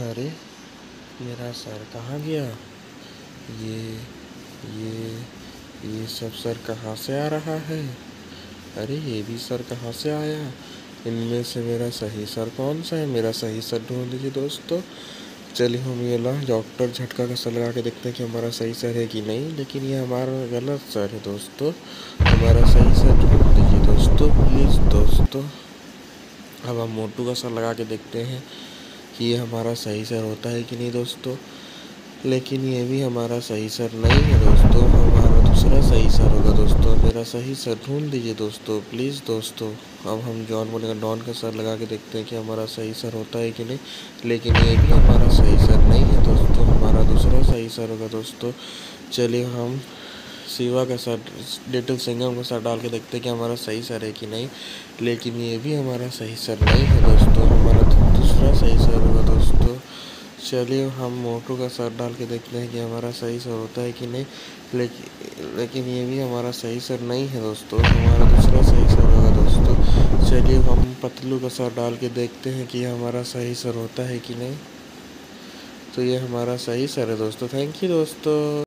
अरे मेरा सर कहाँ गया? ये सब सर कहाँ से आ रहा है? अरे ये भी सर कहाँ से आया? इनमें से मेरा सही सर कौन सा है? मेरा सही सर ढूंढ लीजिए दोस्तों। चलिए हम ये ला डॉक्टर झटका का सर लगा के देखते हैं कि हमारा सही सर है कि नहीं, लेकिन ये हमारा गलत सर है दोस्तों। हमारा सही सर ढूंढ लीजिए दोस्तों, प्लीज़ दोस्तों। अब हम मोटू का सर लगा के देखते हैं कि ये हमारा सही सर होता है कि नहीं दोस्तों, लेकिन ये भी हमारा सही सर नहीं है दोस्तों। हमारा दूसरा सही सर होगा दोस्तों। मेरा सही सर ढूंढ दीजिए दोस्तों, प्लीज़ दोस्तों। अब हम जॉन बोलेगा डॉन का सर लगा के देखते हैं कि हमारा सही सर होता है कि नहीं, लेकिन ये भी हमारा सही सर नहीं है दोस्तों। हमारा दूसरा सही सर होगा दोस्तों। चलिए हम शिवा का सर डिटेल सिंगम का सर डाल के देखते हैं कि हमारा सही सर है कि नहीं, लेकिन ये भी हमारा सही सर नहीं है दोस्तों। हमारा दूसरा सही सर होगा दोस्तों। चलिए हम मोटू का सर डाल के देखते हैं कि हमारा सही सर होता है कि नहीं, लेकिन ये भी हमारा सही सर नहीं है दोस्तों। हमारा दूसरा सही सर होगा दोस्तों। चलिए हम पतलू का सर डाल के देखते हैं कि हमारा सही सर होता है कि नहीं, तो ये हमारा सही सर है दोस्तों। थैंक यू दोस्तों।